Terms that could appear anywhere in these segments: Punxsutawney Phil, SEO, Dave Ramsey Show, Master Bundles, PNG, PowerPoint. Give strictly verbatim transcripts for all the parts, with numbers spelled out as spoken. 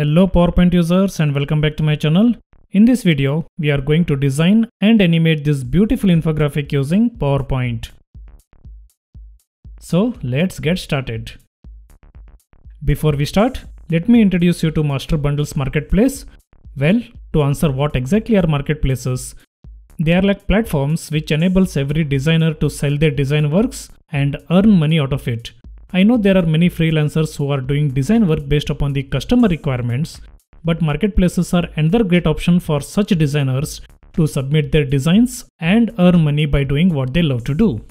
Hello PowerPoint users and welcome back to my channel. In this video, we are going to design and animate this beautiful infographic using PowerPoint. So let's get started. Before we start, let me introduce you to Master Bundles Marketplace. Well, to answer what exactly are marketplaces, they are like platforms which enables every designer to sell their design works and earn money out of it. I know there are many freelancers who are doing design work based upon the customer requirements, but marketplaces are another great option for such designers to submit their designs and earn money by doing what they love to do.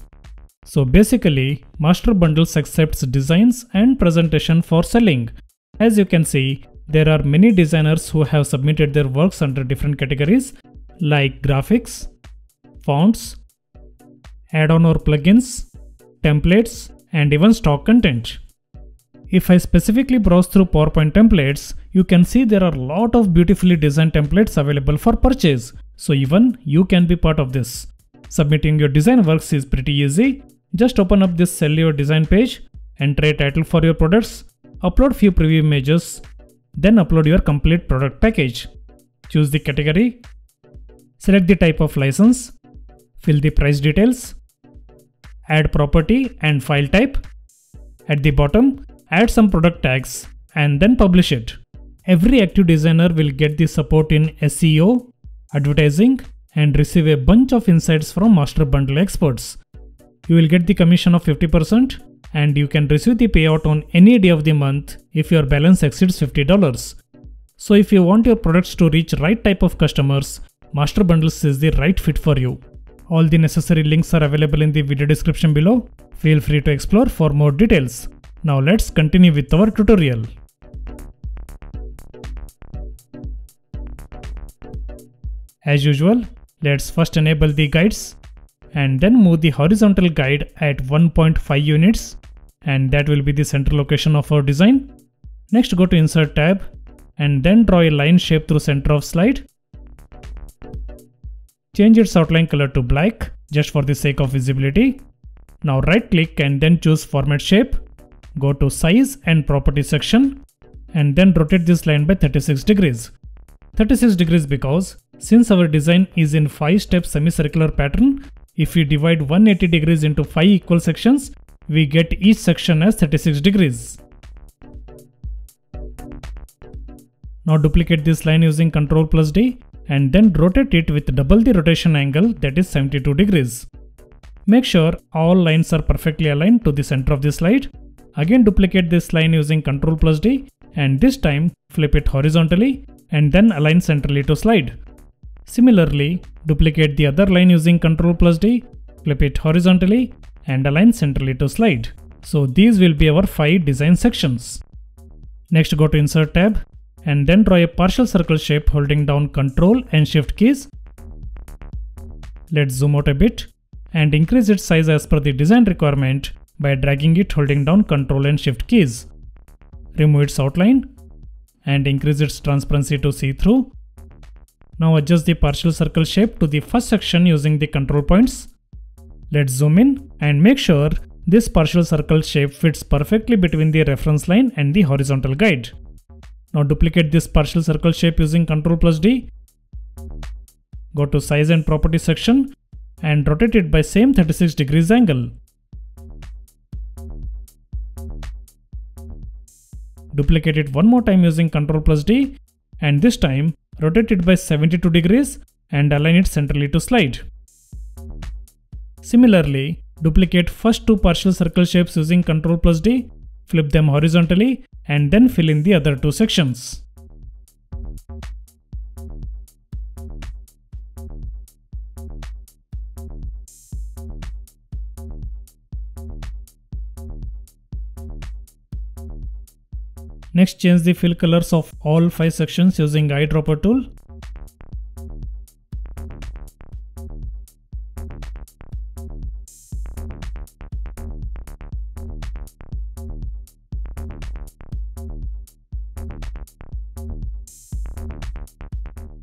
So basically, Master Bundles accepts designs and presentation for selling. As you can see, there are many designers who have submitted their works under different categories like graphics, fonts, add-on or plugins, templates, and even stock content. If I specifically browse through PowerPoint templates, you can see there are a lot of beautifully designed templates available for purchase. So even you can be part of this. Submitting your design works is pretty easy. Just open up this Sell Your Design page, enter a title for your products, upload few preview images, then upload your complete product package. Choose the category, select the type of license, fill the price details, add property and file type. At the bottom, add some product tags and then publish it. Every active designer will get the support in S E O, advertising, and receive a bunch of insights from Master Bundle experts. You will get the commission of fifty percent and you can receive the payout on any day of the month if your balance exceeds fifty dollars. So if you want your products to reach right type of customers, Master Bundles is the right fit for you. All the necessary links are available in the video description below. Feel free to explore for more details. Now let's continue with our tutorial. As usual, let's first enable the guides and then move the horizontal guide at one point five units, and that will be the center location of our design. Next, go to Insert tab and then draw a line shape through center of slide. Change its outline color to black, just for the sake of visibility. Now right click and then choose Format Shape. Go to Size and Property section and then rotate this line by thirty-six degrees. thirty-six degrees because since our design is in five step semicircular pattern, if we divide one hundred eighty degrees into five equal sections, we get each section as thirty-six degrees. Now duplicate this line using control plus D. And then rotate it with double the rotation angle, that is seventy-two degrees. Make sure all lines are perfectly aligned to the center of the slide. Again duplicate this line using control plus D and this time flip it horizontally and then align centrally to slide. Similarly, duplicate the other line using control plus D, flip it horizontally and align centrally to slide. So these will be our five design sections. Next, go to Insert tab and then draw a partial circle shape holding down Ctrl and Shift keys. Let's zoom out a bit and increase its size as per the design requirement by dragging it holding down Ctrl and Shift keys. Remove its outline and increase its transparency to see-through. Now adjust the partial circle shape to the first section using the control points. Let's zoom in and make sure this partial circle shape fits perfectly between the reference line and the horizontal guide. Now duplicate this partial circle shape using control plus D. Go to Size and Property section and rotate it by same thirty-six degrees angle. Duplicate it one more time using control plus D and this time rotate it by seventy-two degrees and align it centrally to slide. Similarly, duplicate first two partial circle shapes using control plus D, flip them horizontally and then fill in the other two sections. Next, change the fill colors of all five sections using eyedropper tool.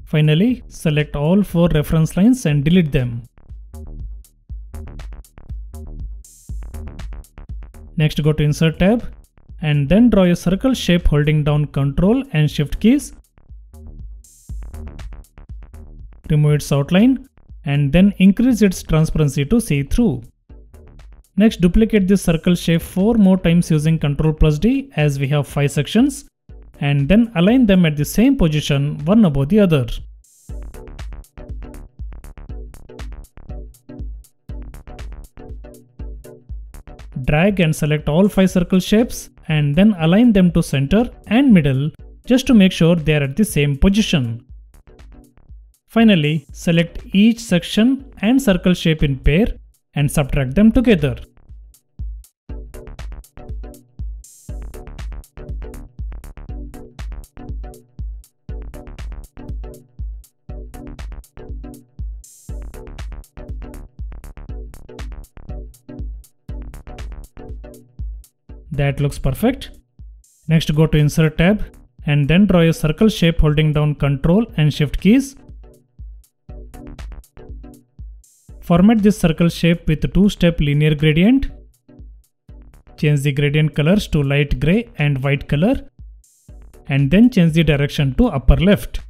Finally, select all four reference lines and delete them. Next, go to Insert tab and then draw a circle shape holding down Ctrl and Shift keys. Remove its outline and then increase its transparency to see through. Next, duplicate this circle shape four more times using Ctrl plus D, as we have five sections, and then align them at the same position one above the other. Drag and select all five circle shapes and then align them to center and middle just to make sure they are at the same position. Finally, select each section and circle shape in pair and subtract them together. That looks perfect. Next, go to Insert tab and then draw a circle shape holding down Ctrl and Shift keys. Format this circle shape with two-step linear gradient. Change the gradient colors to light gray and white color, and then change the direction to upper left.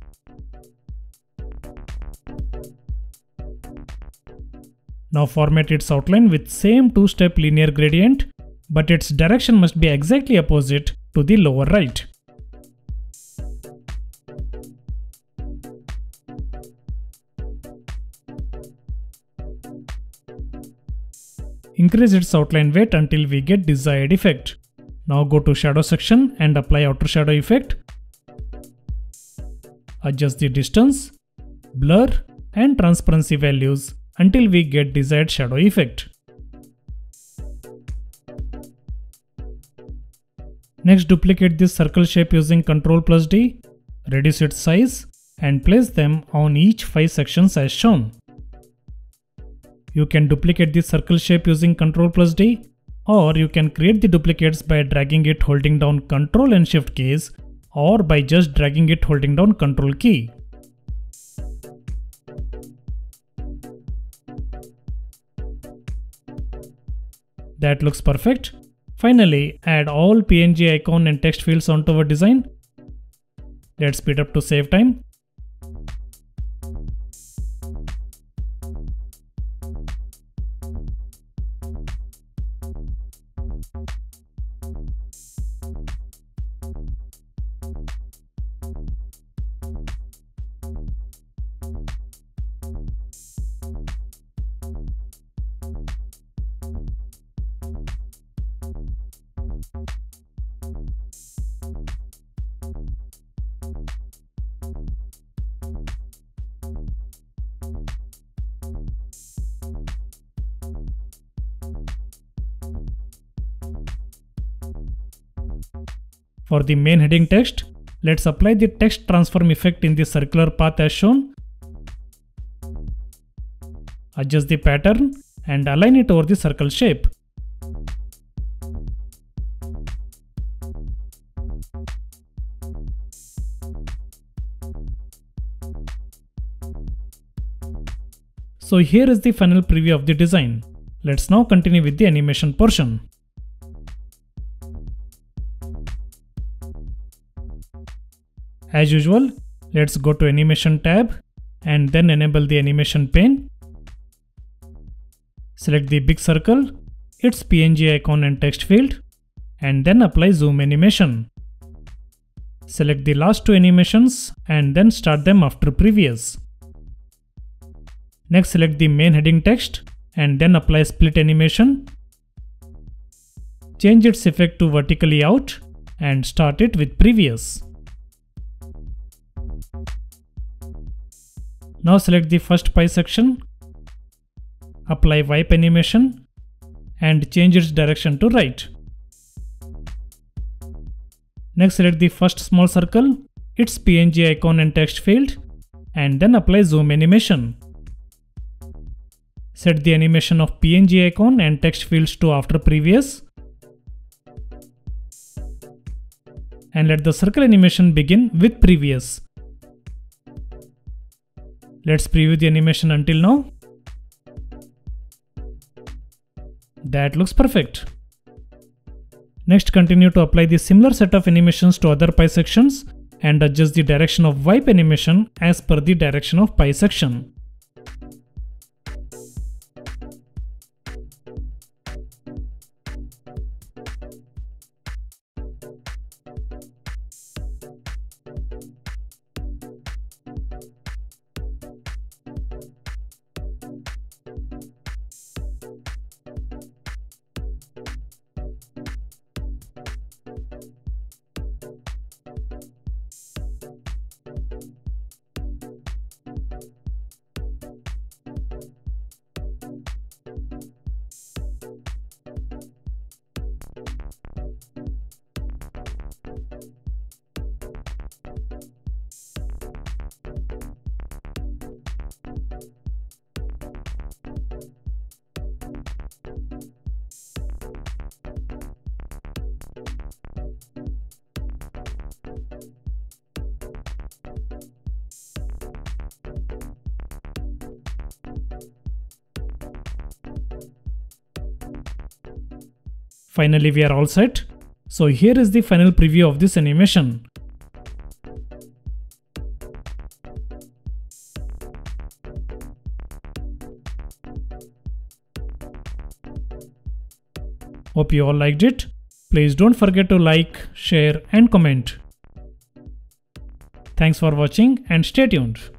Now format its outline with same two-step linear gradient, but its direction must be exactly opposite to the lower right. Increase its outline weight until we get desired effect. Now go to shadow section and apply outer shadow effect. Adjust the distance, blur and transparency values until we get desired shadow effect. Next, duplicate this circle shape using Ctrl plus D, reduce its size and place them on each five sections as shown. You can duplicate this circle shape using Ctrl plus D, or you can create the duplicates by dragging it holding down Ctrl and Shift keys, or by just dragging it holding down Ctrl key. That looks perfect. Finally, add all P N G icon and text fields onto our design. Let's speed up to save time. For the main heading text, let's apply the text transform effect in the circular path as shown. Adjust the pattern and align it over the circle shape. So here is the final preview of the design. Let's now continue with the animation portion. As usual, let's go to Animation tab and then enable the animation pane. Select the big circle, its P N G icon and text field, and then apply zoom animation. Select the last two animations and then start them after previous. Next, select the main heading text and then apply split animation. Change its effect to vertically out and start it with previous. Now select the first pie section, apply wipe animation and change its direction to right. Next, select the first small circle, its P N G icon and text field, and then apply zoom animation. Set the animation of P N G icon and text fields to after previous, and let the circle animation begin with previous. Let's preview the animation until now. That looks perfect. Next, continue to apply the similar set of animations to other pie sections and adjust the direction of wipe animation as per the direction of pie section. Finally, we are all set. So here is the final preview of this animation. Hope you all liked it. Please don't forget to like, share and comment. Thanks for watching and stay tuned.